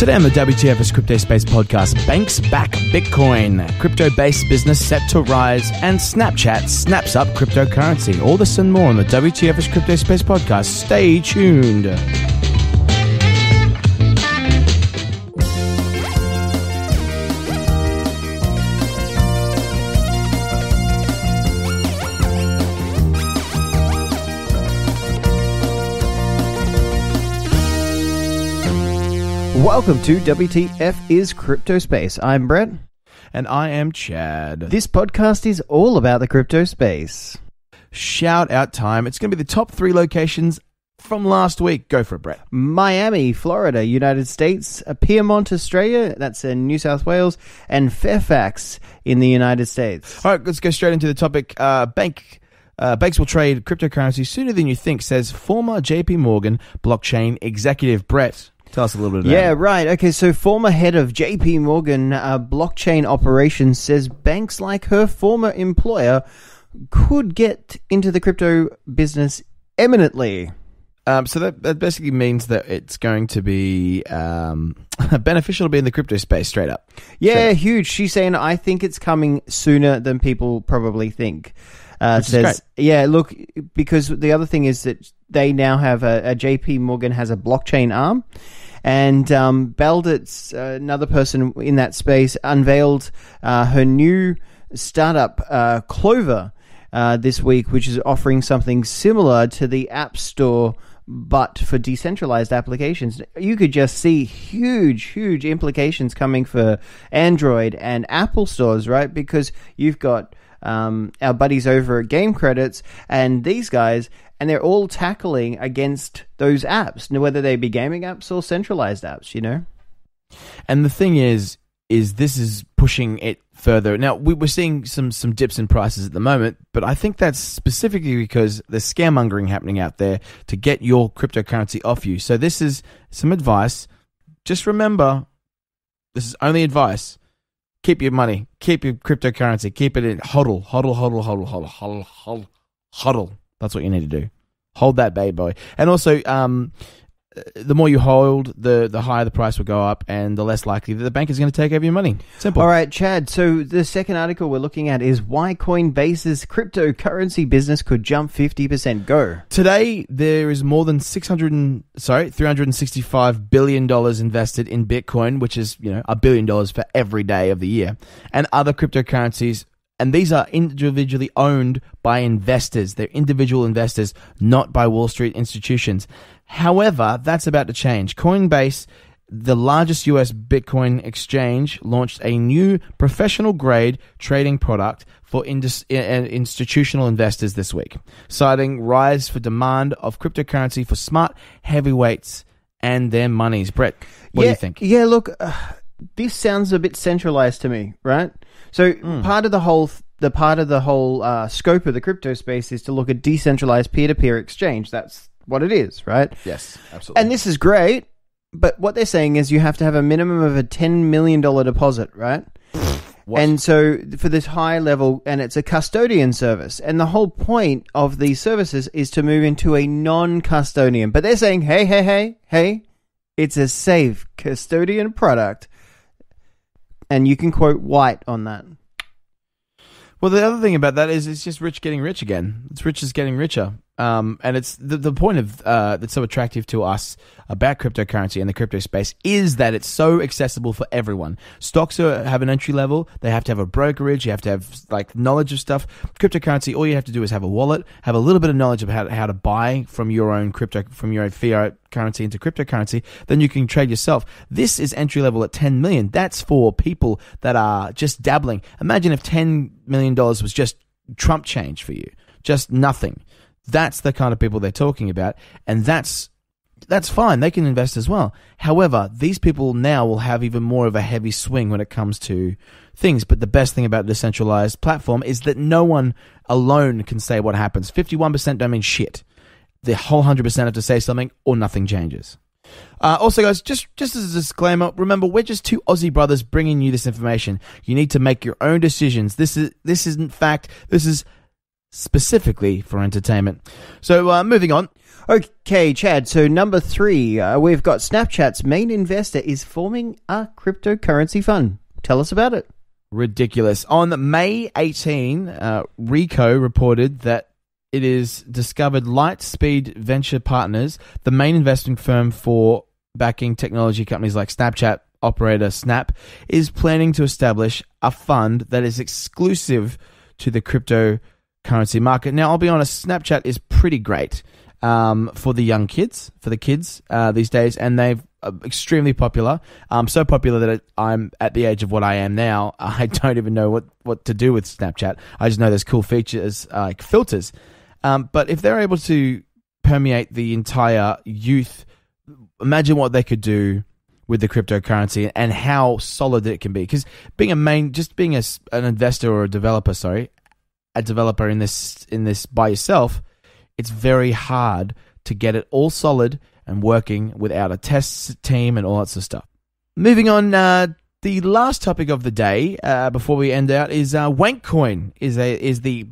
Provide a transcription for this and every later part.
Today on the WTF is Crypto Space Podcast, banks back Bitcoin, crypto-based business set to rise, and Snapchat snaps up cryptocurrency. All this and more on the WTF is Crypto Space Podcast. Stay tuned. Welcome to WTF is Crypto Space. I'm Brett. And I am Chad. This podcast is all about the crypto space. Shout out time. It's going to be the top three locations from last week. Go for it, Brett. Miami, Florida, United States, Pyrmont, Australia, that's in New South Wales, and Fairfax in the United States. All right, let's go straight into the topic. Banks will trade cryptocurrency sooner than you think, says former JPMorgan blockchain executive. Brett, tell us a little bit about it. Yeah, right. Okay, so former head of JPMorgan blockchain operations says banks like her former employer could get into the crypto business imminently. So that basically means that it's going to be beneficial to be in the crypto space, straight up. Yeah, huge. She's saying, I think it's coming sooner than people probably think. Says, yeah, look, because the other thing is that they now have a JP Morgan has a blockchain arm, and Balditz, another person in that space, unveiled her new startup, Clover, this week, which is offering something similar to the App Store, but for decentralized applications. You could just see huge, huge implications coming for Android and Apple stores, right? Because you've got our buddies over at Game Credits and these guys, and they're all tackling against those apps, whether they be gaming apps or centralized apps, you know? And the thing is this is pushing it further. Now, we're seeing some dips in prices at the moment, but I think that's specifically because there's scaremongering happening out there to get your cryptocurrency off you. So this is some advice. Just remember, this is only advice. Keep your money. Keep your cryptocurrency. Keep it in HODL. HODL, HODL, HODL, HODL, HODL, HODL, HODL. That's what you need to do. Hold that bad boy. And also, the more you hold, the higher the price will go up, and the less likely that the bank is going to take over your money. Simple. All right, Chad. So the second article we're looking at is why Coinbase's cryptocurrency business could jump 50%. Go. Today, there is more than $365 billion invested in Bitcoin, which is, you know, $1 billion for every day of the year, and other cryptocurrencies. And these are individually owned by investors. They're individual investors, not by Wall Street institutions. However, that's about to change. Coinbase, the largest US Bitcoin exchange, launched a new professional-grade trading product for institutional investors this week, citing rise for demand of cryptocurrency for smart heavyweights and their monies. Brett, what do you think? Yeah, look, this sounds a bit centralized to me, right? So part of the whole scope of the crypto space is to look at decentralized peer-to-peer exchange. That's what it is, right? Yes, absolutely. And this is great, but what they're saying is you have to have a minimum of a $10 million deposit, right? What? And so for this high level, and it's a custodian service, and the whole point of these services is to move into a non-custodian. But they're saying, hey, it's a safe custodian product. And you can quote White on that. Well, the other thing about that is it's just rich getting rich again. It's rich is getting richer. And it's the point of that's so attractive to us about cryptocurrency and the crypto space is that it's so accessible for everyone. Stocks have an entry level. They have to have a brokerage. You have to have like knowledge of stuff. Cryptocurrency, all you have to do is have a wallet, have a little bit of knowledge about how to buy from your own crypto, from your own fiat currency into cryptocurrency. Then you can trade yourself. This is entry level at $10 million. That's for people that are just dabbling. Imagine if $10 million was just Trump change for you, just nothing. That's the kind of people they're talking about, and that's fine. They can invest as well. However, these people now will have even more of a heavy swing when it comes to things. But the best thing about the decentralized platform is that no one alone can say what happens. 51% don't mean shit. The whole 100% have to say something, or nothing changes. Also, guys, just as a disclaimer, remember, we're just two Aussie brothers bringing you this information. You need to make your own decisions. This is in fact, this is specifically for entertainment. So moving on. Okay, Chad, so number three, we've got Snapchat's main investor is forming a cryptocurrency fund. Tell us about it. Ridiculous. On May 18, Rico reported that it is discovered Lightspeed Venture Partners, the main investing firm for backing technology companies like Snapchat operator Snap, is planning to establish a fund that is exclusive to the cryptocurrency market. Now, I'll be honest, Snapchat is pretty great for the young kids, for the kids these days, and they've extremely popular, so popular that I'm at the age of what I am now. I don't even know what to do with Snapchat. I just know there's cool features like filters. But if they're able to permeate the entire youth, imagine what they could do with the cryptocurrency and how solid it can be. Because being an investor or a developer in this by yourself, it's very hard to get it all solid and working without a test team and all that sort of stuff. Moving on, the last topic of the day before we end out is WankCoin is the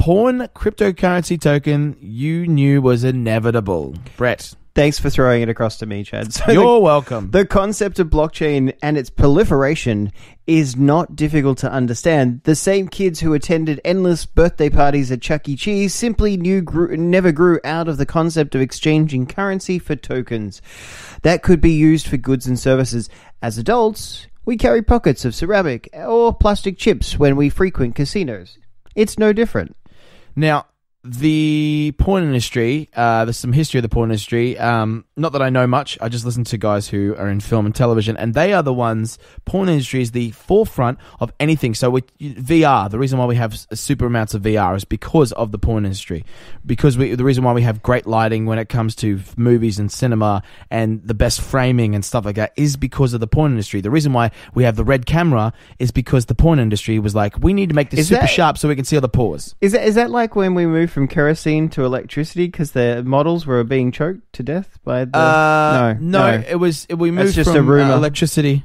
porn cryptocurrency token you knew was inevitable. Brett, thanks for throwing it across to me, Chad. So you're welcome. The concept of blockchain and its proliferation is not difficult to understand. The same kids who attended endless birthday parties at Chuck E. Cheese simply never grew out of the concept of exchanging currency for tokens that could be used for goods and services. As adults, we carry pockets of ceramic or plastic chips when we frequent casinos. It's no different. Now, the porn industry, there's some history of the porn industry. Not that I know much. I just listen to guys who are in film and television, and they are the ones. Porn industry is the forefront of anything. So with VR, the reason why we have super amounts of VR is because of the porn industry. Because the reason why we have great lighting when it comes to movies and cinema and the best framing and stuff like that is because of the porn industry. The reason why we have the red camera is because the porn industry was like, we need to make this super sharp so we can see all the pores. Is that like when we moved from kerosene to electricity because the models were being choked to death by the no. We moved from electricity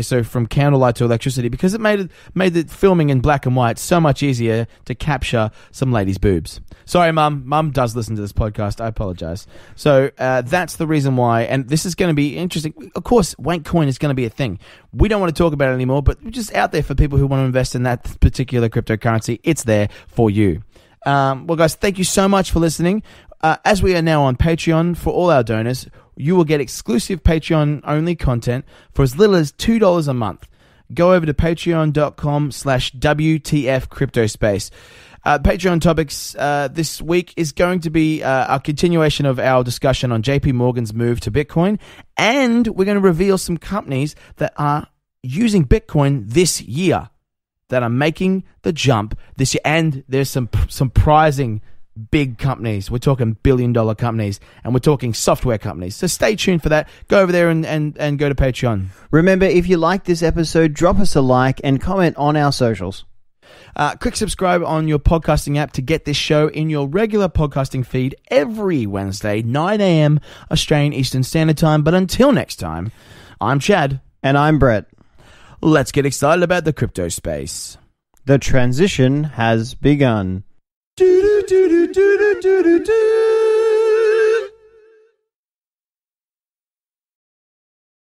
so from candlelight to electricity because it made the filming in black and white so much easier to capture some ladies' boobs. Sorry, mum does listen to this podcast, I apologize. So that's the reason why, and this is going to be interesting. Of course, WankCoin is going to be a thing. We don't want to talk about it anymore, but just out there for people who want to invest in that particular cryptocurrency, it's there for you. Well, guys, thank you so much for listening. As we are now on Patreon for all our donors, you will get exclusive Patreon-only content for as little as $2 a month. Go over to patreon.com/WTF Crypto Space. Patreon topics this week is going to be a continuation of our discussion on JPMorgan's move to Bitcoin, and we're going to reveal some companies that are using Bitcoin this year that are making the jump this year, and there's some prizing big companies. We're talking billion-dollar companies, and we're talking software companies. So stay tuned for that. Go over there and go to Patreon. Remember, if you like this episode, drop us a like and comment on our socials. Click subscribe on your podcasting app to get this show in your regular podcasting feed every Wednesday, 9 a.m. Australian Eastern Standard Time. But until next time, I'm Chad. And I'm Brett. Let's get excited about the crypto space. The transition has begun.